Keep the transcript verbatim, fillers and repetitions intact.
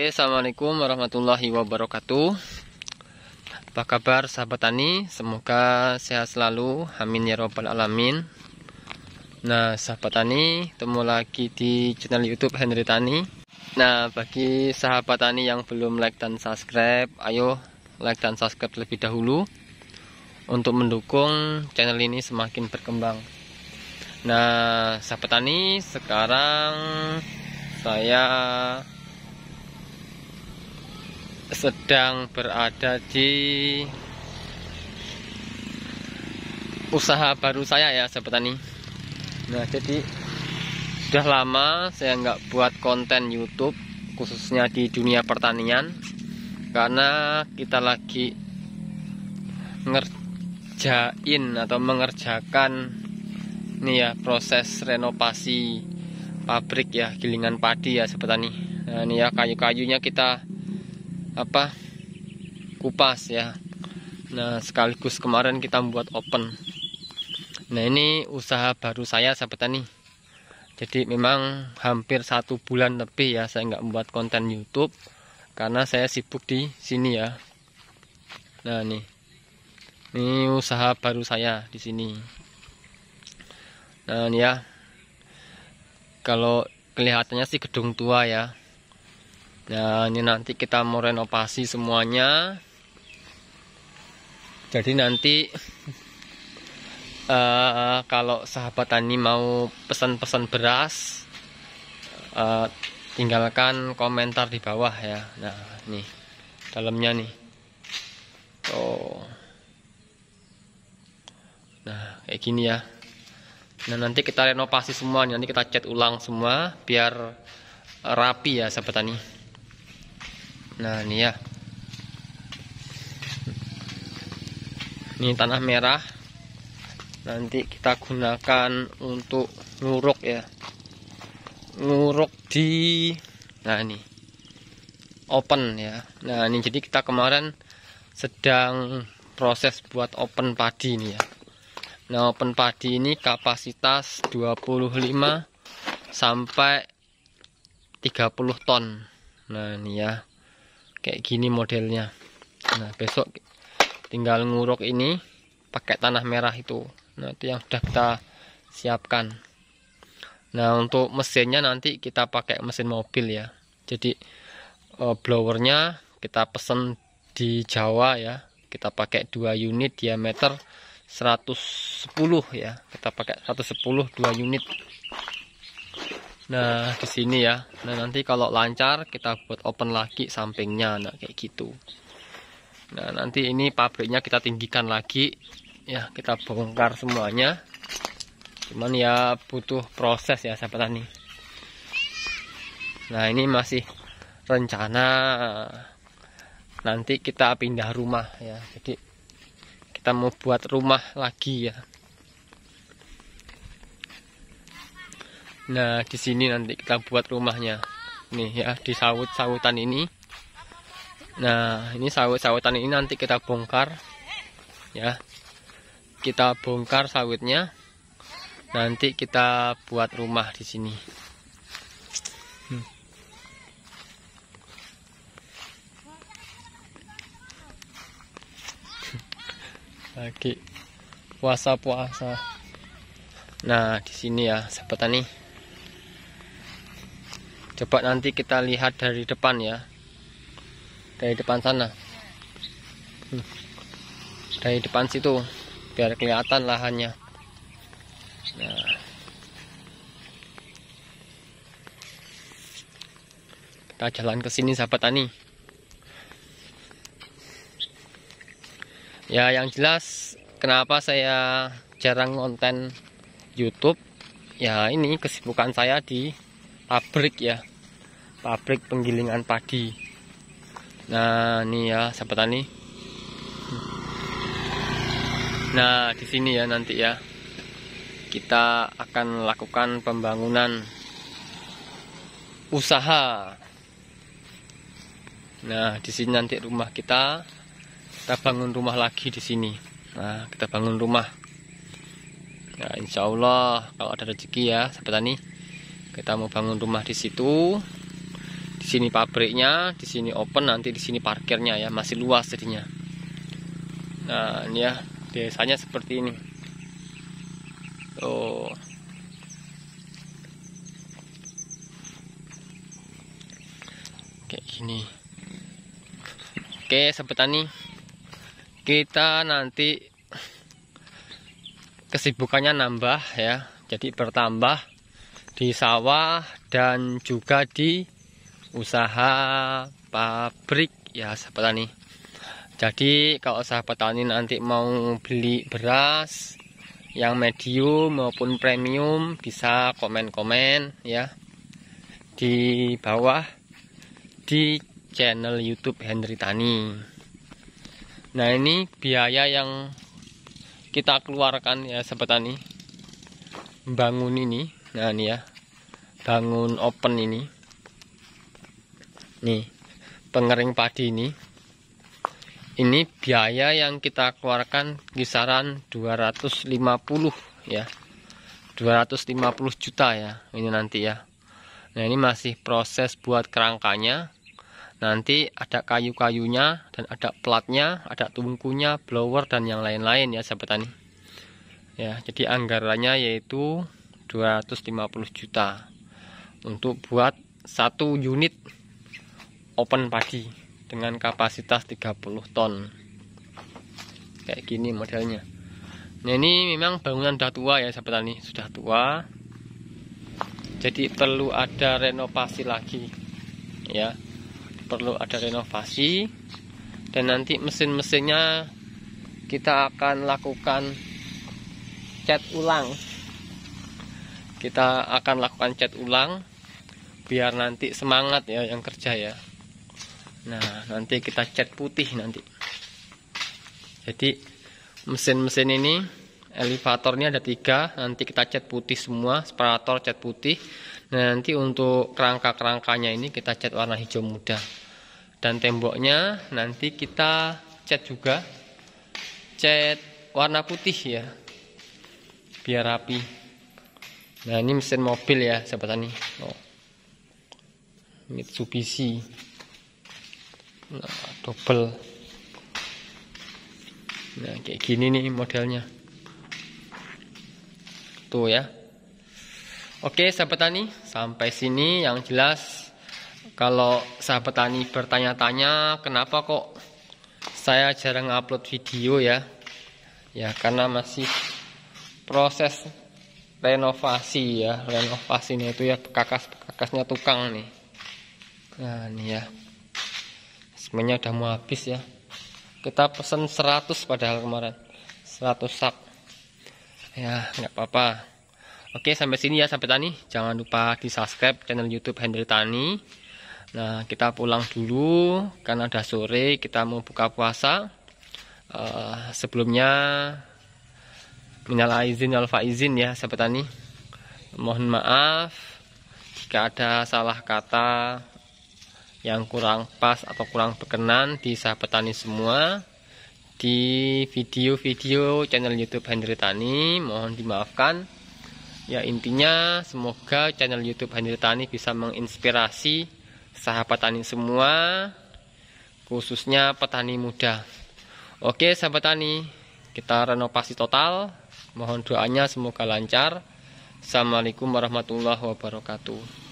Assalamualaikum warahmatullahi wabarakatuh. Apa kabar sahabat tani? Semoga sehat selalu, amin ya robbal alamin. Nah sahabat tani, ketemu lagi di channel YouTube Henry Tani. Nah bagi sahabat tani yang belum like dan subscribe, ayo like dan subscribe terlebih dahulu untuk mendukung channel ini semakin berkembang. Nah sahabat tani, sekarang saya sedang berada di usaha baru saya ya sahabat tani. Nah jadi sudah lama saya nggak buat konten YouTube khususnya di dunia pertanian, karena kita lagi ngerjain atau mengerjakan nih ya proses renovasi pabrik ya Pengilingan Padi ya sahabat tani. Nah ini ya kayu-kayunya kita apa kupas ya. Nah sekaligus kemarin kita buat open. Nah ini usaha baru saya sahabat tani. Jadi memang hampir satu bulan lebih ya saya nggak membuat konten YouTube karena saya sibuk di sini ya. Nah nih, ini usaha baru saya di sini. Nah ini ya, kalau kelihatannya sih gedung tua ya. Nah ini nanti kita mau renovasi semuanya. Jadi nanti uh, kalau sahabat tani mau pesan-pesan beras, uh, tinggalkan komentar di bawah ya. Nah nih dalamnya nih. Oh, nah kayak gini ya. Nah nanti kita renovasi semua, nanti kita cat ulang semua biar rapi ya sahabat tani. Nah ini ya, ini tanah merah nanti kita gunakan untuk nguruk ya, nguruk di nah ini open ya. Nah ini jadi kita kemarin sedang proses buat open padi ini ya. Nah open padi ini kapasitas dua puluh lima sampai tiga puluh ton. Nah ini ya kayak gini modelnya. Nah besok tinggal nguruk ini pakai tanah merah itu. Nah itu yang sudah kita siapkan. Nah untuk mesinnya nanti kita pakai mesin mobil ya. Jadi blowernya kita pesen di Jawa ya. Kita pakai dua unit diameter seratus sepuluh ya. Kita pakai seratus sepuluh dua unit. Nah di sini ya. Nah nanti kalau lancar kita buat open lagi sampingnya, nah kayak gitu. Nah nanti ini pabriknya kita tinggikan lagi ya, kita bongkar semuanya. Cuman ya butuh proses ya sahabat tani. Nah ini masih rencana nanti kita pindah rumah ya. Jadi kita mau buat rumah lagi ya. Nah di sini nanti kita buat rumahnya nih ya, di sawit-sawutan ini. Nah ini sawit-sawutan ini nanti kita bongkar ya, kita bongkar sawitnya nanti kita buat rumah di sini. hmm. Lagi puasa-puasa. Nah di sini ya sahabat tani. Coba nanti kita lihat dari depan ya, dari depan sana, hmm. dari depan situ biar kelihatan lahannya. Nah, kita jalan ke sini sahabat tani. Ya yang jelas kenapa saya jarang konten YouTube ya, ini kesibukan saya di pabrik ya. Pabrik Pengilingan Padi. Nah, ini ya sahabat tani. Nah, di sini ya nanti ya. Kita akan lakukan pembangunan usaha. Nah, di sini nanti rumah kita. Kita bangun rumah lagi di sini. Nah, kita bangun rumah. Nah, insya Allah kalau ada rezeki ya sahabat tani. Kita mau bangun rumah di situ. Di sini pabriknya, di sini open, nanti di sini parkirnya ya, masih luas jadinya. Nah, ini ya, biasanya seperti ini. Oh. Kayak gini. Oke, sahabat tani. Kita nanti kesibukannya nambah ya. Jadi bertambah di sawah dan juga di usaha pabrik ya, sahabat tani. Jadi kalau sahabat tani nanti mau beli beras yang medium maupun premium, bisa komen-komen ya di bawah di channel YouTube Henry Tani. Nah, ini biaya yang kita keluarkan ya, sahabat tani, bangun ini. Nah, ini ya, bangun open ini, nih pengering padi ini. Ini biaya yang kita keluarkan kisaran dua ratus lima puluh ya, dua ratus lima puluh juta ya, ini nanti ya. Nah, ini masih proses buat kerangkanya. Nanti ada kayu-kayunya dan ada platnya, ada tungkunya, blower dan yang lain-lain ya, sahabat tani. Ya, jadi anggarannya yaitu dua ratus lima puluh juta untuk buat satu unit open padi dengan kapasitas tiga puluh ton. Kayak gini modelnya. Nah, ini memang bangunan sudah tua ya, sahabat tani, sudah tua. Jadi perlu ada renovasi lagi. Ya. Perlu ada renovasi, dan nanti mesin-mesinnya kita akan lakukan cat ulang. Kita akan lakukan cat ulang biar nanti semangat ya yang kerja ya. Nah, nanti kita cat putih nanti. Jadi mesin-mesin ini, elevatornya ada tiga, nanti kita cat putih semua, separator cat putih. Nah, nanti untuk kerangka-kerangkanya ini kita cat warna hijau muda. Dan temboknya nanti kita cat juga, cat warna putih ya, biar rapi. Nah, ini mesin mobil ya, sahabat tani. Oh. Mitsubishi. Nah, double. Nah, kayak gini nih modelnya. Tuh ya. Oke, sahabat tani, sampai sini yang jelas. Kalau sahabat tani bertanya-tanya kenapa kok saya jarang upload video ya, ya karena masih proses renovasi ya. Renovasinya itu ya, pekakas-pekakasnya tukang nih. Nah, ini ya, semuanya udah mau habis ya. Kita pesen seratus padahal kemarin, seratus sak ya, nggak apa-apa. Oke, sampai sini ya sahabat tani. Jangan lupa di subscribe channel YouTube Henry Tani. Nah, kita pulang dulu karena udah sore, kita mau buka puasa. Uh, sebelumnya minal aizin wal faizin ya sahabat tani, mohon maaf jika ada salah kata yang kurang pas atau kurang berkenan di sahabat tani semua, di video-video channel YouTube Henry Tani, mohon dimaafkan ya. Intinya semoga channel YouTube Henry Tani bisa menginspirasi sahabat tani semua, khususnya petani muda. Oke sahabat tani, kita renovasi total, mohon doanya semoga lancar. Assalamualaikum warahmatullahi wabarakatuh.